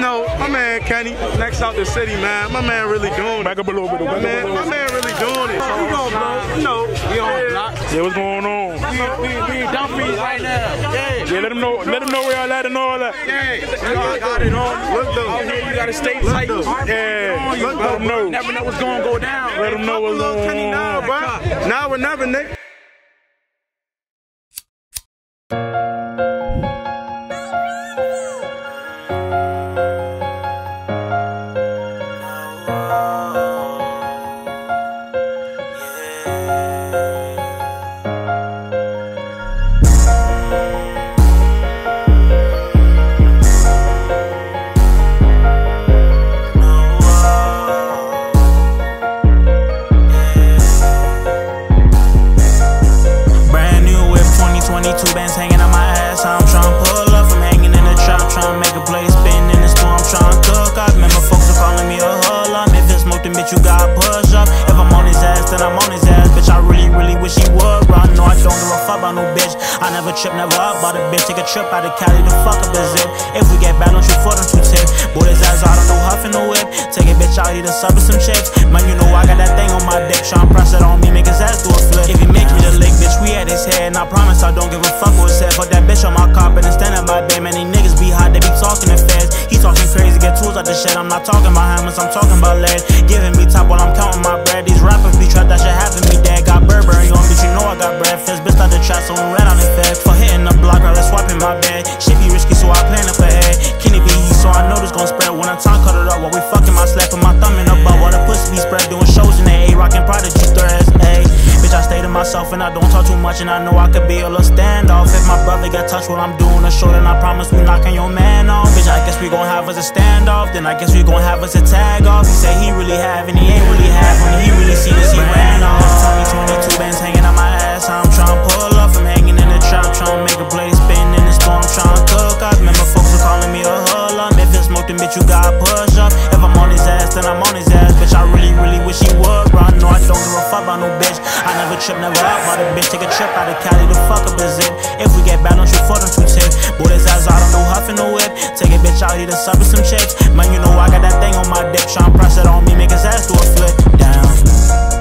No, my man Kenny, next out the city, man. My man really doing it. Back up a little bit. My man really doing it. We gonna blow. You know, we on block. Yeah, what's going on? We dumpies right now. Yeah. Yeah, let them know where y'all at and all that. Yeah. I got it on. Look though. Out here, you gotta stay tight. Yeah. Look though. No. Never know what's gonna go down. Let them know what's going on, bro. Now or never, nigga. Two bands hanging on my ass, I'm tryna pull up. I'm hanging in the trap, tryna make a place. Been in the store, I'm tryna cook up. Remember folks are calling me a hull up. If it's smoke, then bitch, you got push up. If I'm on his ass, then I'm on his ass. Bitch, I really, really wish he would. I know I don't give a fuck about no bitch. I never trip, never up about a bitch. Take a trip out of Cali to fuck up a zip. If we get bad, don't you for them two tips. Boy, his ass out on no huff and no whip. Take a bitch out, he done sub with some chips. Man, you know I got that thing on my dick. Tryna press it on me, make his ass do a flip. If he make me the lick, bitch, we at his head. And I promise I don't give a fuck what said. Fuck that bitch on my carpet and standing by bed. Man, these niggas be hot, they be talking and fast. He talking crazy, get tools out the shit. I'm not talking about hammers, I'm talking about lead. Giving me top while I'm counting my bread. These rappers be trapped, that shit having me dead. Got Burberry on, bitch, you know I got bread. Fist, bitch, out the trap, so I'm red on the fed. For hitting the block, right, let's swap in my bed. Shit be risky, so I plan up ahead. Kinny be heat, so I know this gon' spread. When I'm time, cut it up while we fucking my slap. Put my thumb in the butt while the pussy be spread. Doing shows in the A, rockin' Prodigy threads, ayy. I stay to myself and I don't talk too much, and I know I could be a little standoff. If my brother got touched while I'm doing a show, then I promise we knocking your man off. Bitch, I guess we gon' have us a standoff, then I guess we gon' have us a tag off. He say he really have and he ain't really have, when he really see this he ran off. 22 bands hanging on my ass, I'm tryna pull up. I'm hanging in the trap, tryna make a place. Been in the storm, tryna cook up. Remember folks are calling me a hull up. If it's smoke, then bitch, you got push up. If I'm on his ass, then I'm on his ass. Bitch, I really, really wish he would, bro. I know I don't give a fuck about no bitch. I never trip, never up about a bitch. Take a trip out of Cali to fuck up a zip. If we get bad, don't you for them two tips. Boy, his ass out on no huff and no whip. Take a bitch out, he done sub with some chips. Man, you know I got that thing on my dick. Tryna press it on me, make his ass do a flip. Down.